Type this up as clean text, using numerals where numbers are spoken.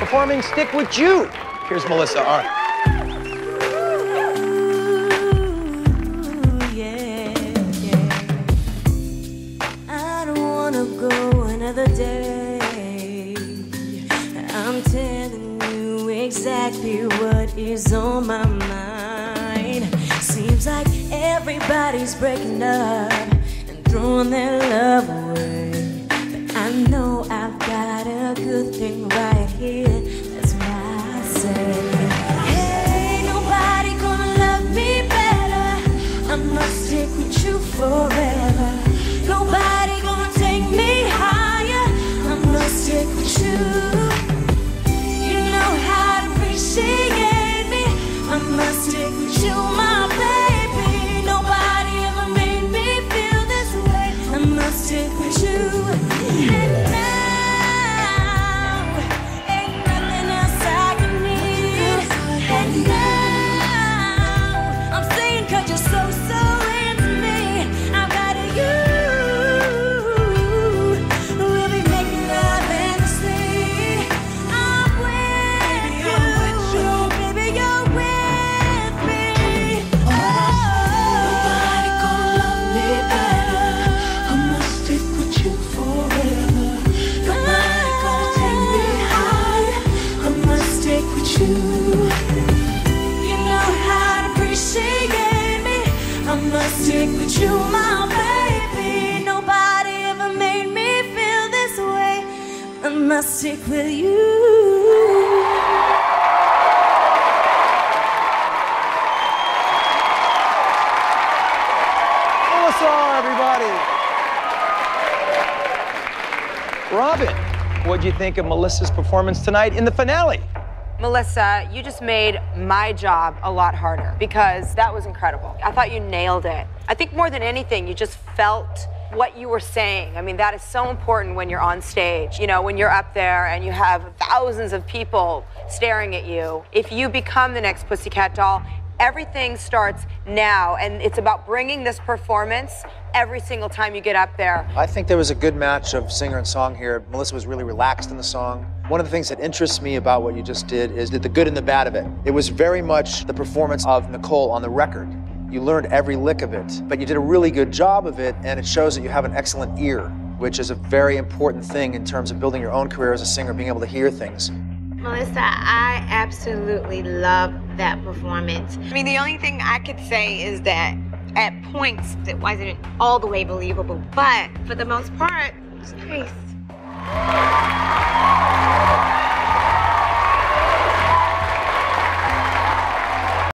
performing Stick With You. Here's Melissa Art. Yeah, yeah. I don't want to go another day. I'm telling you exactly what is on my mind. Seems like everybody's breaking up and throwing their love away. But I know I've got a good thing right here. That's why I say, hey, nobody gonna love me better. I must stick with you forever. Nobody gonna take me higher. I must stick with you. You know how to appreciate me. I must stick with you, my baby. Stick with you, and now ain't nothing else I can need. And now I'm saying, 'cause you're so into me. I've got you. We'll be making love in the sleep. I'm with you, baby. You're with me. Oh, nobody gonna love me better. You know how to appreciate me. I must stick with you, my baby. Nobody ever made me feel this way. I must stick with you. Melissa, everybody. Robin, what'd you think of Melissa's performance tonight in the finale? Melissa, you just made my job a lot harder because that was incredible. I thought you nailed it. I think more than anything, you just felt what you were saying. I mean, that is so important when you're on stage. You know, when you're up there and you have thousands of people staring at you. If you become the next Pussycat Doll, everything starts now, and it's about bringing this performance every single time you get up there. I think there was a good match of singer and song here. Melissa was really relaxed in the song. One of the things that interests me about what you just did is the good and the bad of it. It was very much the performance of Nicole on the record. You learned every lick of it, but you did a really good job of it, and it shows that you have an excellent ear, which is a very important thing in terms of building your own career as a singer, being able to hear things. Melissa, I absolutely love that performance. I mean, the only thing I could say is that at points it wasn't all the way believable, but for the most part, it was nice.